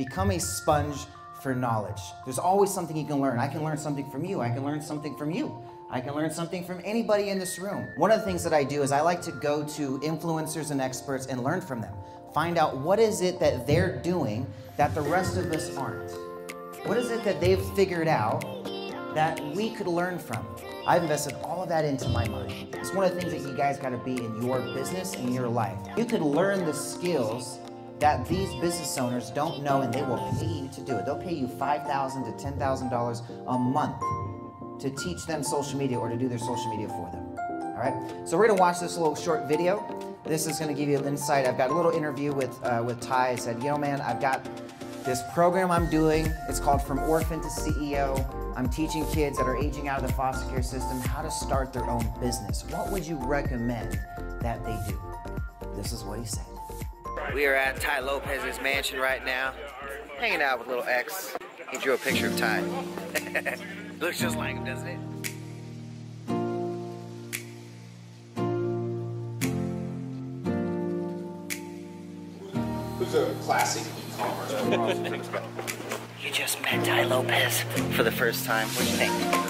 Become a sponge for knowledge. There's always something you can learn. I can learn something from you. I can learn something from you. I can learn something from anybody in this room. One of the things that I do is I like to go to influencers and experts and learn from them. Find out what is it that they're doing that the rest of us aren't. What is it that they've figured out that we could learn from? I've invested all of that into my mind. It's one of the things that you guys gotta be in your business and your life. You could learn the skills that these business owners don't know, and they will pay you to do it. They'll pay you $5,000 to $10,000 a month to teach them social media or to do their social media for them. All right, so we're gonna watch this little short video. This is gonna give you an insight. I've got a little interview with Tai. I said, you know, man, I've got this program I'm doing. It's called From Orphan to CEO. I'm teaching kids that are aging out of the foster care system how to start their own business. What would you recommend that they do? This is what he said. We are at Tai Lopez's mansion right now, hanging out with little X. He drew a picture of Tai. Looks just like him, doesn't it? Who's a classic e-commerce? You just met Tai Lopez for the first time. What do you think?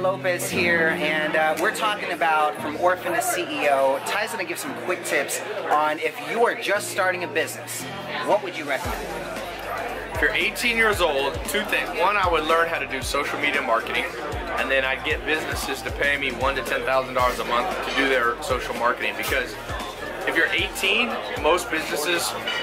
Lopez here, and we're talking about From Orphan to CEO. Tai's going to give some quick tips on if you are just starting a business, what would you recommend? If you're 18 years old, two things. One, I would learn how to do social media marketing, and then I'd get businesses to pay me $1,000 to $10,000 a month to do their social marketing, because if you're 18, most business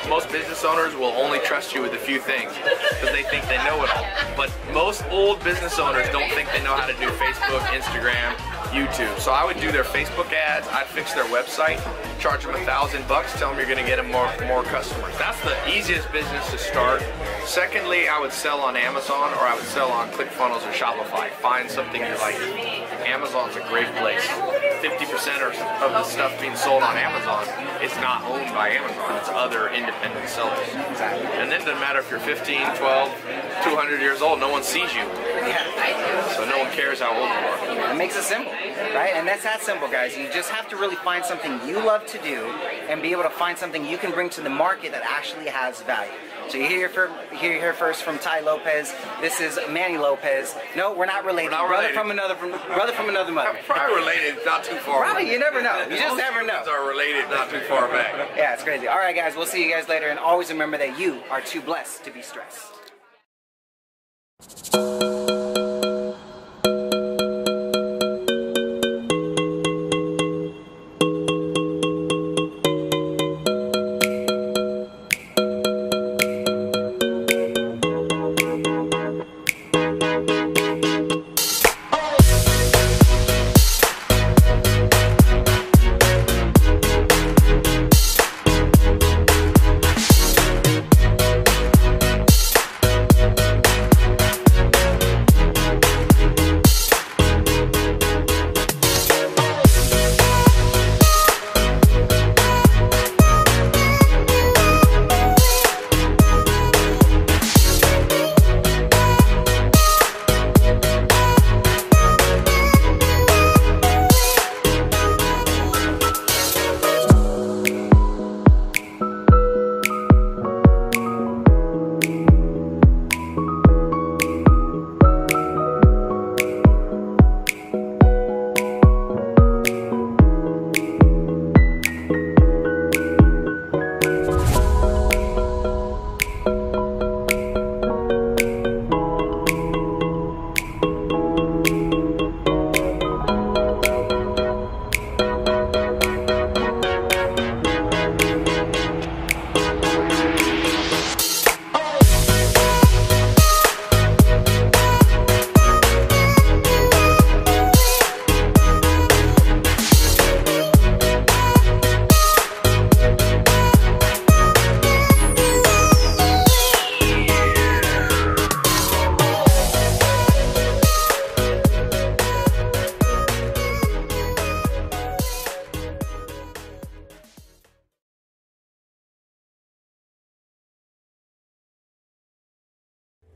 owners will only trust you with a few things because they think they know it all. But most old business owners don't think they know how to do Facebook, Instagram, YouTube. So I would do their Facebook ads, I'd fix their website, charge them $1,000, tell them you're gonna get them more customers. That's the easiest business to start. Secondly, I would sell on Amazon, or I would sell on ClickFunnels or Shopify. Find something you like. Amazon's a great place. 50% of the stuff being sold on Amazon is not owned by Amazon, it's other independent sellers. Exactly. And then it doesn't matter if you're 15, 12, 200 years old, no one sees you. Yeah. So no one cares how old you are. It makes it simple, right? And that's that simple, guys. You just have to really find something you love to do and be able to find something you can bring to the market that actually has value. So you hear first from Tai Lopez. This is Manny Lopez. No, we're not related. We're not related. Brother from another mother. Probably related, not too far. Probably, you never know. You just never know. Are related, not too far back. Yeah, it's crazy. All right, guys, we'll see you guys later. And always remember that you are too blessed to be stressed.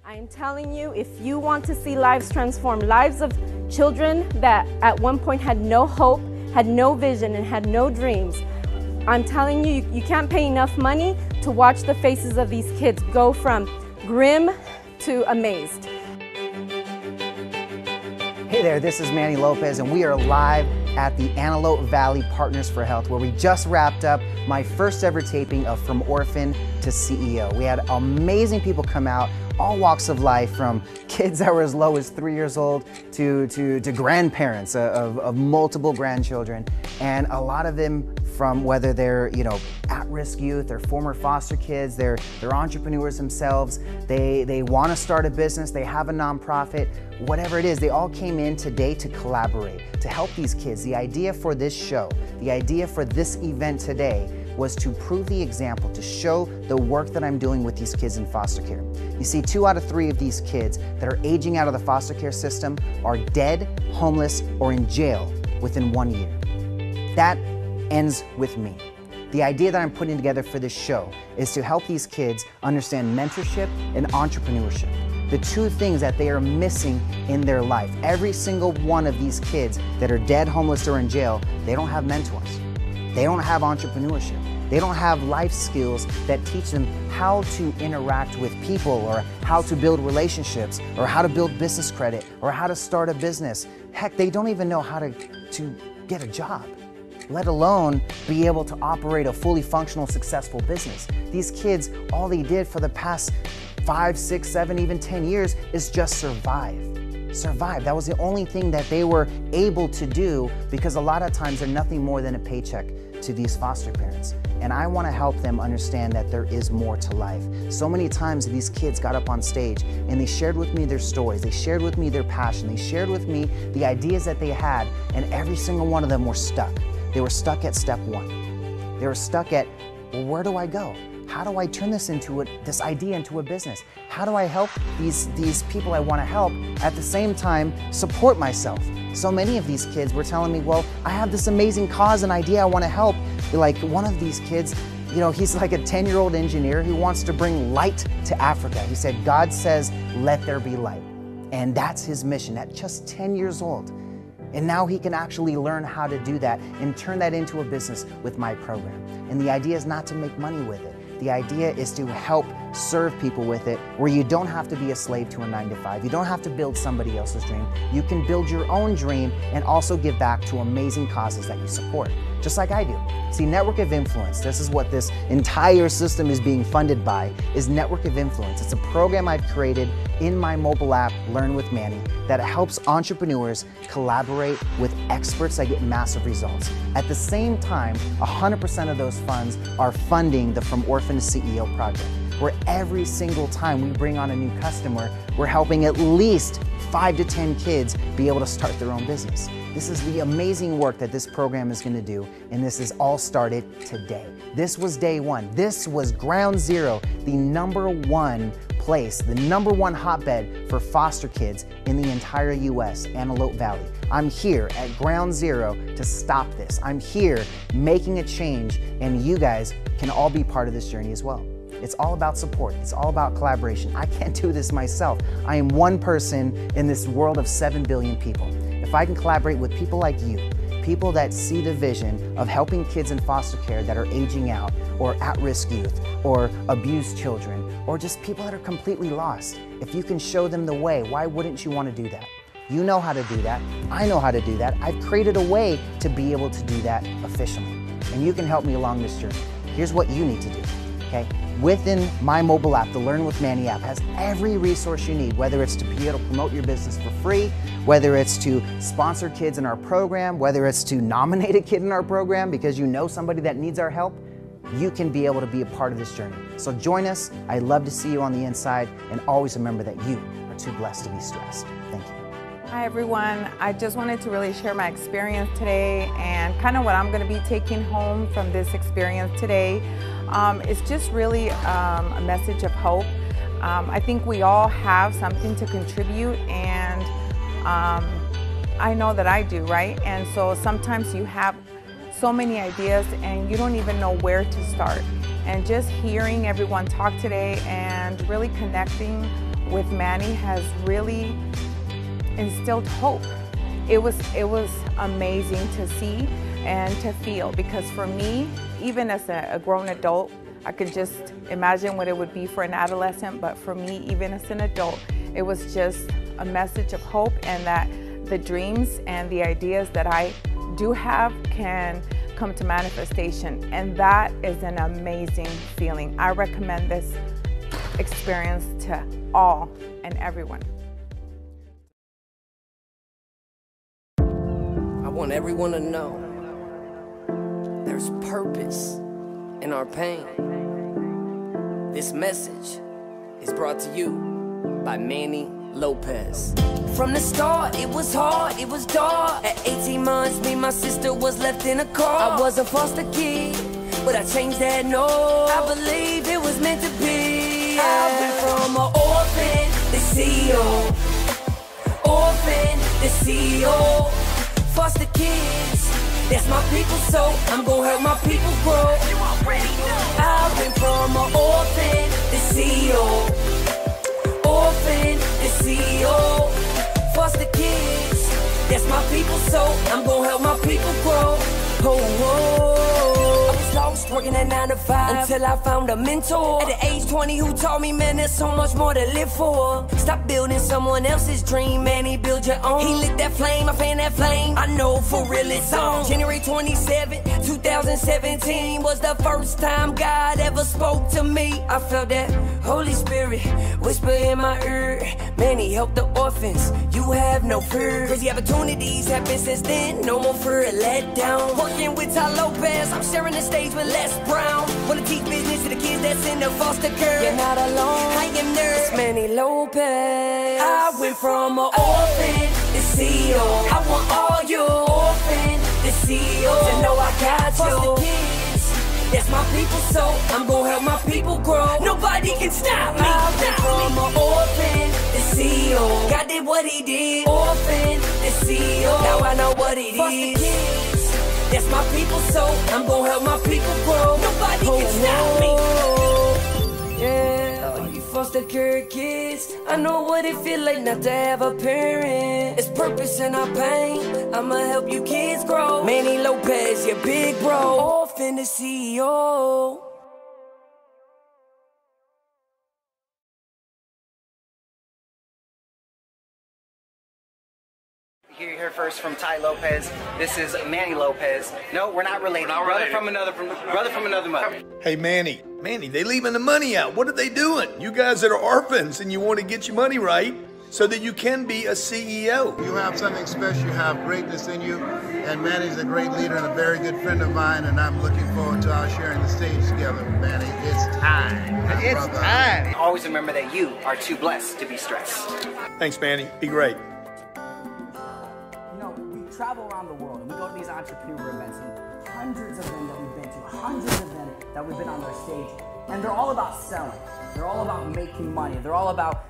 I'm telling you, if you want to see lives transform, lives of children that at one point had no hope, had no vision, and had no dreams, I'm telling you, you can't pay enough money to watch the faces of these kids go from grim to amazed. Hey there, this is Manny Lopez, and we are live at the Antelope Valley Partners for Health, where we just wrapped up my first ever taping of From Orphan to CEO. We had amazing people come out, all walks of life, from kids that were as low as 3 years old to grandparents of multiple grandchildren, and a lot of them from whether they're, you know, at-risk youth, they're former foster kids, they're entrepreneurs themselves, they want to start a business, they have a nonprofit, whatever it is, they all came in today to collaborate, to help these kids. The idea for this show, the idea for this event today was to prove the example, to show the work that I'm doing with these kids in foster care. You see, 2 out of 3 of these kids that are aging out of the foster care system are dead, homeless, or in jail within 1 year. That ends with me. The idea that I'm putting together for this show is to help these kids understand mentorship and entrepreneurship, the two things that they are missing in their life. Every single one of these kids that are dead, homeless, or in jail, they don't have mentors. They don't have entrepreneurship. They don't have life skills that teach them how to interact with people, or how to build relationships, or how to build business credit, or how to start a business. Heck, they don't even know how to get a job, let alone be able to operate a fully functional, successful business. These kids, all they did for the past 5, 6, 7, even 10 years is just survive. That was the only thing that they were able to do, because a lot of times they're nothing more than a paycheck to these foster parents. And I want to help them understand that there is more to life. So many times these kids got up on stage and they shared with me their stories, they shared with me their passion, they shared with me the ideas that they had, and every single one of them were stuck. They were stuck at step one. They were stuck at, well, where do I go? How do I turn this idea into a business? How do I help these people I want to help, at the same time support myself? So many of these kids were telling me, well, I have this amazing cause and idea I want to help. Like one of these kids, you know, he's like a 10-year-old engineer who wants to bring light to Africa. He said, God says, let there be light. And that's his mission at just 10 years old. And now he can actually learn how to do that and turn that into a business with my program. And the idea is not to make money with it. The idea is to help serve people with it, where you don't have to be a slave to a 9-to-5. You don't have to build somebody else's dream. You can build your own dream and also give back to amazing causes that you support, just like I do. See, Network of Influence, this is what this entire system is being funded by, is Network of Influence. It's a program I've created in my mobile app, Learn With Manny, that helps entrepreneurs collaborate with experts that get massive results. At the same time, 100% of those funds are funding the From Orphan to CEO project, where every single time we bring on a new customer, we're helping at least 5 to 10 kids be able to start their own business. This is the amazing work that this program is going to do, and this is all started today. This was day one. This was ground zero, the #1 place, the #1 hotbed for foster kids in the entire U.S., Antelope Valley. I'm here at ground zero to stop this. I'm here making a change, and you guys can all be part of this journey as well. It's all about support. It's all about collaboration. I can't do this myself. I am one person in this world of 7 billion people. If I can collaborate with people like you, people that see the vision of helping kids in foster care that are aging out, or at-risk youth, or abused children, or just people that are completely lost, if you can show them the way, why wouldn't you want to do that? You know how to do that. I know how to do that. I've created a way to be able to do that efficiently. And you can help me along this journey. Here's what you need to do, okay? Within my mobile app, the Learn With Manny app has every resource you need, whether it's to be able to promote your business for free, whether it's to sponsor kids in our program, whether it's to nominate a kid in our program because you know somebody that needs our help. You can be able to be a part of this journey. So join us. I'd love to see you on the inside, and always remember that you are too blessed to be stressed. Thank you. Hi everyone, I just wanted to really share my experience today and kind of what I'm going to be taking home from this experience today. It's just really a message of hope. I think we all have something to contribute, and I know that I do, right? And so sometimes you have so many ideas and you don't even know where to start. And just hearing everyone talk today and really connecting with Manny has really instilled hope. It was amazing to see and to feel, because for me, even as a grown adult, I could just imagine what it would be for an adolescent, but for me, even as an adult, it was just a message of hope, and that the dreams and the ideas that I do have can come to manifestation, and that is an amazing feeling. I recommend this experience to all and everyone. I want everyone to know there's purpose in our pain. This message is brought to you by Manny Lopez. From the start, it was hard, it was dark. At 18 months, me and my sister was left in a car. I was a foster kid, but I changed that, no. I believed it was meant to be. Yeah. I went from an orphan to CEO. Orphan to CEO. Foster kids, that's my people, so I'm gonna help my people grow. You already know. I went from an orphan to CEO. Orphan to CEO, foster kids, that's my people, so I'm gonna help my people grow. Oh, oh. I was lost working at 9 to 5 until I found a mentor. At the age 20 who taught me, man, there's so much more to live for. Stop building someone else's dream, man, he build your own. He lit that flame, I fan that flame, I know for real it's on. January 27, 2017 was the first time God ever spoke to me. I felt that Holy Spirit whisper in my ear, Manny, help the orphans, you have no fear. Crazy opportunities happen since then, no more fear of letdown. Working with Tai Lopez, I'm sharing the stage with Les Brown. Wanna teach business to the kids that's in the foster care. You're not alone, I am nurse Manny Lopez. I went from an orphan to CEO. I want all you orphans to CEO, to know I got you. Foster kids, that's my people, so I'm gonna help my people grow. Nobody can stop me. I went from an orphan to CEO. God did what he did. Orphan to CEO. Now I know what it is. Foster kids, that's my people, so I'm gonna help my people grow. Nobody can stop me. Yeah, all you foster care kids, I know what it feel like not to have a parent. It's purpose in our pain, I'ma help you kids grow. Manny Lopez, your big bro. Orphan to CEO. You hear first from Tai Lopez. This is Manny Lopez. No, we're not related. Brother from another mother. Hey, Manny. Manny, they leaving the money out. What are they doing? You guys that are orphans and you want to get your money right so that you can be a CEO. You have something special. You have greatness in you. And Manny's a great leader and a very good friend of mine. And I'm looking forward to our sharing the stage together. Manny, it's time. It's time. Always remember that you are too blessed to be stressed. Thanks, Manny. Be great. Travel around the world, and we go to these entrepreneur events, and hundreds of them that we've been to, hundreds of them that we've been on their stage, and they're all about selling, they're all about making money, they're all about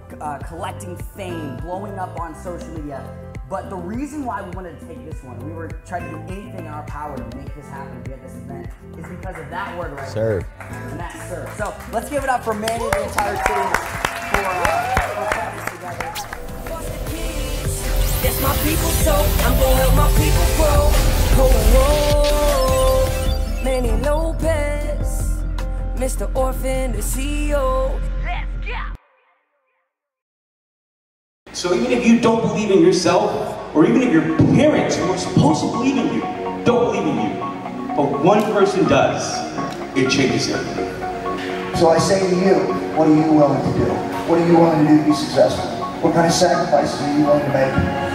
collecting fame, blowing up on social media. But the reason why we wanted to take this one, we were trying to do anything in our power to make this happen here at this event, is because of that word right there. Serve. And that serve. So let's give it up for Manny and the entire team for putting this together. That's my people, so I'm gonna help my people grow. Oh, oh. Manny Lopez, Mr. Orphan, the CEO. Let's go! So even if you don't believe in yourself, or even if your parents who are supposed to believe in you don't believe in you, but one person does, it changes everything. So I say to you, what are you willing to do? What are you willing to do to be successful? What kind of sacrifices are you willing to make?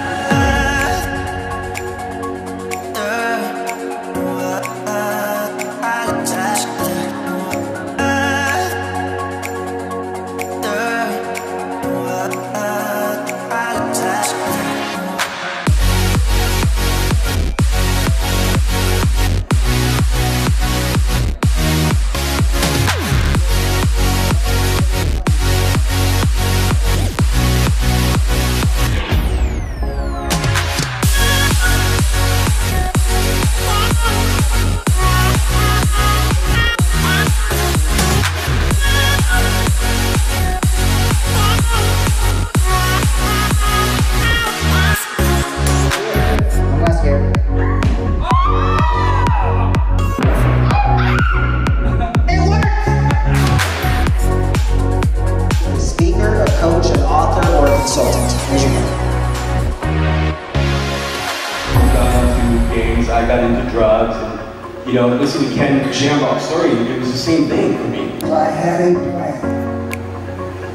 I got into drugs, and, you know, listen to Ken Shamrock's story, it was the same thing for me. I had a plan,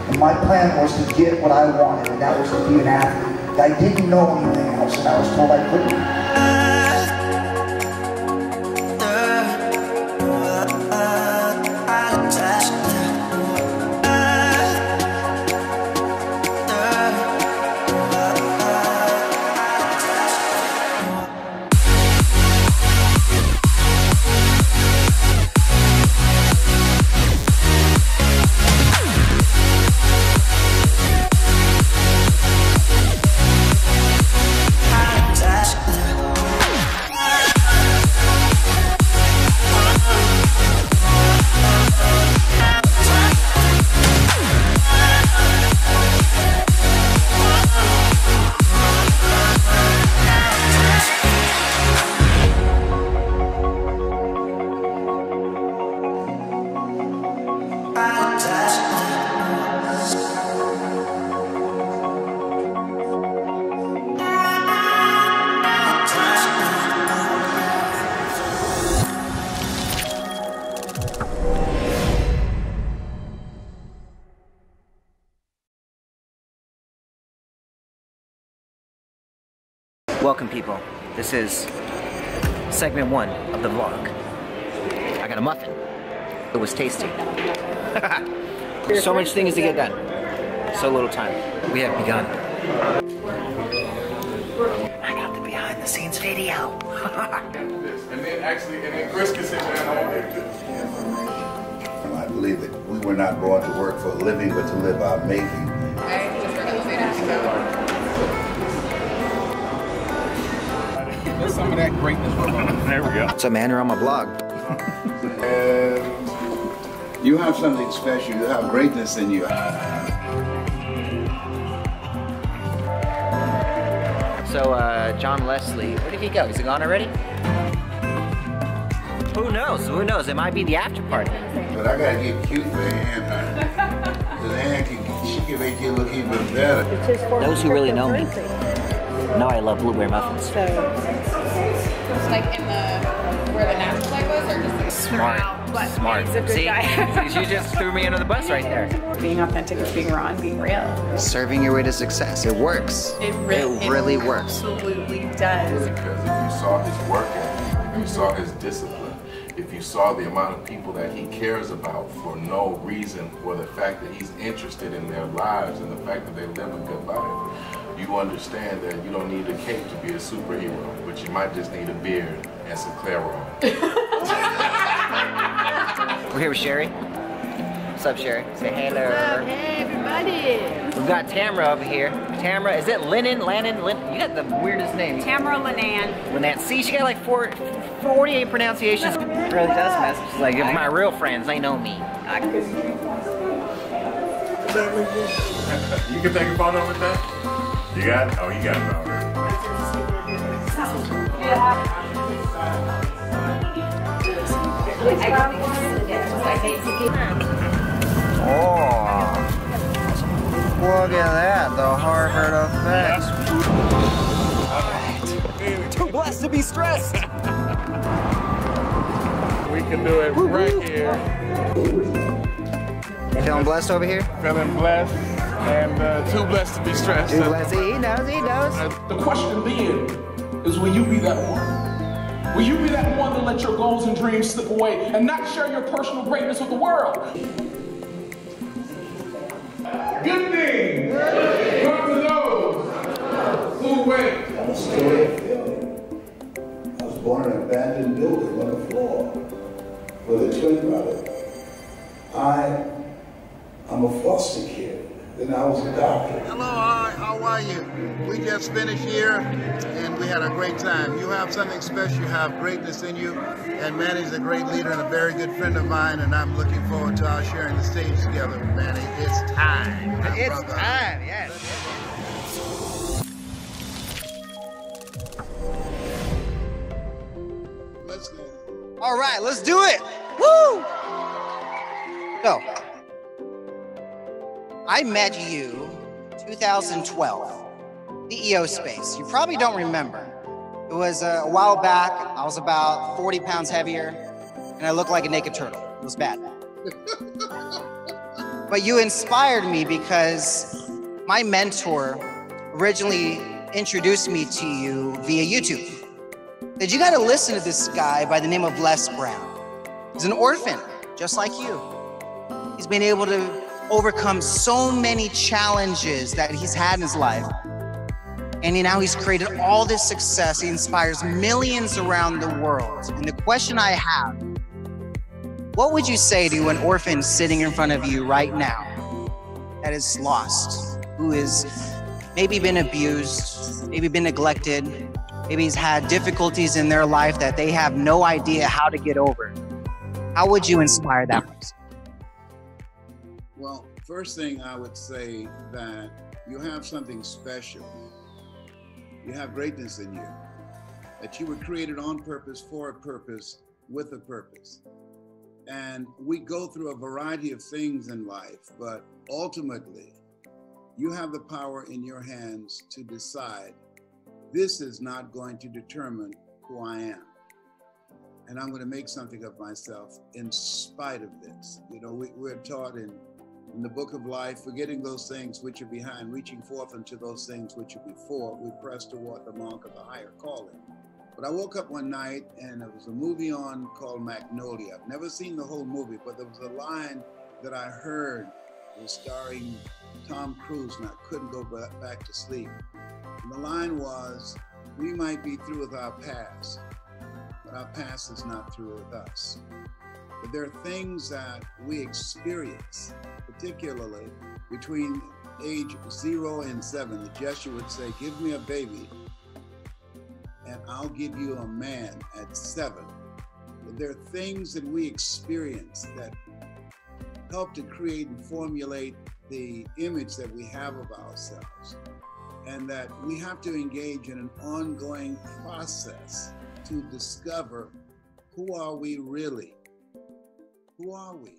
and my plan was to get what I wanted, and that was to be an athlete. I didn't know anything else, and I was told I couldn't. Welcome, people. This is segment one of the vlog. I got a muffin. It was tasty. So much things to get done. So little time. We have begun. I got the behind the scenes video. And then actually, and then Chris can sit down all day. I believe it. We were not going to work for a living, but to live our making. Okay, just gonna say that. That's some of that greatness. There we go. It's a man on my blog. And you have something special. You have greatness in you. So, John Leslie, where did he go? Is he gone already? Who knows? Who knows? It might be the after party. But I gotta get cute for Ann. Because Ann can make you look even better. Those who really know me. Now I love blueberry muffins. So, just like in the, where the natural light was, or just like smart, smart. He's a good guy. See, she just threw me under the bus right there. Being authentic is being raw and being real. Serving your way to success. It works. It really works. Absolutely does. Because if you saw his work ethic, if you saw his discipline, if you saw the amount of people that he cares about for no reason, or the fact that he's interested in their lives and the fact that they live a good life, you understand that you don't need a cape to be a superhero, but you might just need a beard and some Clairol. We're here with Sherry. What's up, Sherry? Say hello. What's up? Hey, everybody. We've got Tamra over here. Tamra, is it Lennon? Lennon? Lennon? You got the weirdest name. Tamra Lennon. Lennon. See, she got like 48 pronunciations. It really does mess. She's like, if my real friends, they know me. I could. You can take a photo with that? You got it? Oh, you got it all right. Oh, look at that, the Harvard effect. Too blessed to be stressed. We can do it right here. Feeling blessed over here? Feeling blessed. And too blessed to be stressed. Too blessed, he knows, he knows. The question being is, will you be that one? Will you be that one to let your goals and dreams slip away and not share your personal greatness with the world? Good thing come to those who wait. I'm still in feeling. I was born in an abandoned building on the floor with a twin brother. I'm a foster kid. And I was a doctor. Hello, how are you? We just finished here and we had a great time. You have something special, you have greatness in you, and Manny's a great leader and a very good friend of mine, and I'm looking forward to our sharing the stage together. Manny, it's time. It's time, yes. Let's go. All right, let's do it. Woo! Go. I met you 2012, CEO space. You probably don't remember, It was a while back. I was about 40 pounds heavier, and I looked like a naked turtle. It was bad. But you inspired me because my mentor originally introduced me to you via YouTube. That you got to listen to this guy by the name of Les Brown. He's an orphan, just like you. He's been able to overcome so many challenges that he's had in his life. And now he's created all this success. He inspires millions around the world. And the question I have, what would you say to an orphan sitting in front of you right now that is lost, who has maybe been abused, maybe been neglected, maybe he's had difficulties in their life that they have no idea how to get over? How would you inspire that person? Well, first thing I would say that you have something special. You have greatness in you, that you were created on purpose, for a purpose, with a purpose. And we go through a variety of things in life, but ultimately, you have the power in your hands to decide, this is not going to determine who I am. And I'm going to make something of myself in spite of this. You know, we're taught in the book of life, forgetting those things which are behind, reaching forth unto those things which are before, we press toward the mark of the higher calling. But I woke up one night and there was a movie on called Magnolia. I've never seen the whole movie, but there was a line that I heard. It was starring Tom Cruise, and I couldn't go back to sleep. And the line was, we might be through with our past, but our past is not through with us. But there are things that we experience, particularly between age 0 and 7. The gesture would say, give me a baby and I'll give you a man at 7. But there are things that we experience that help to create and formulate the image that we have of ourselves, and that we have to engage in an ongoing process to discover, who are we really? Who are we?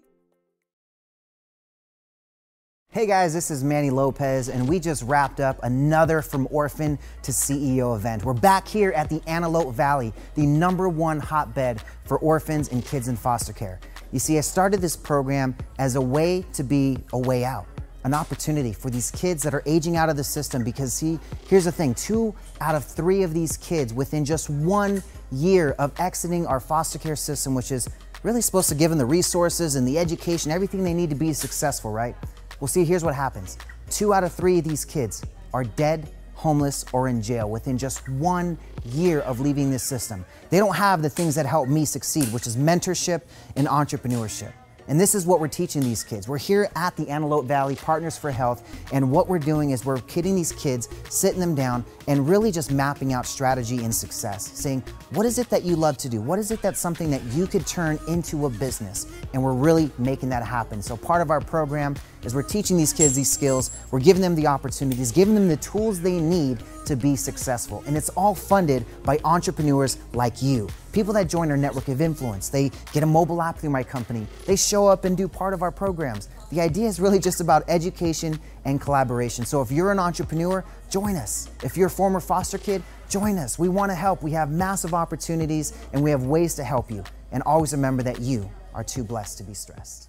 Hey guys, this is Manny Lopez, and we just wrapped up another From Orphan to CEO event. We're back here at the Antelope Valley, the #1 hotbed for orphans and kids in foster care. You see, I started this program as a way to be a way out, an opportunity for these kids that are aging out of the system, because see, here's the thing, 2 out of 3 of these kids within just 1 year of exiting our foster care system, which is really supposed to give them the resources and the education, everything they need to be successful, right? Well, see, here's what happens. 2 out of 3 of these kids are dead, homeless, or in jail within just 1 year of leaving this system. They don't have the things that help me succeed, which is mentorship and entrepreneurship. And this is what we're teaching these kids. We're here at the Antelope Valley Partners for Health, and what we're doing is we're getting these kids, sitting them down, and really just mapping out strategy and success, saying, what is it that you love to do? What is it that's something that you could turn into a business? And we're really making that happen. So part of our program is we're teaching these kids these skills, we're giving them the opportunities, giving them the tools they need to be successful. And it's all funded by entrepreneurs like you. People that join our Network of Influence, they get a mobile app through my company, they show up and do part of our programs. The idea is really just about education and collaboration. So if you're an entrepreneur, join us. If you're a former foster kid, join us. We want to help. We have massive opportunities and we have ways to help you. And always remember that you are too blessed to be stressed.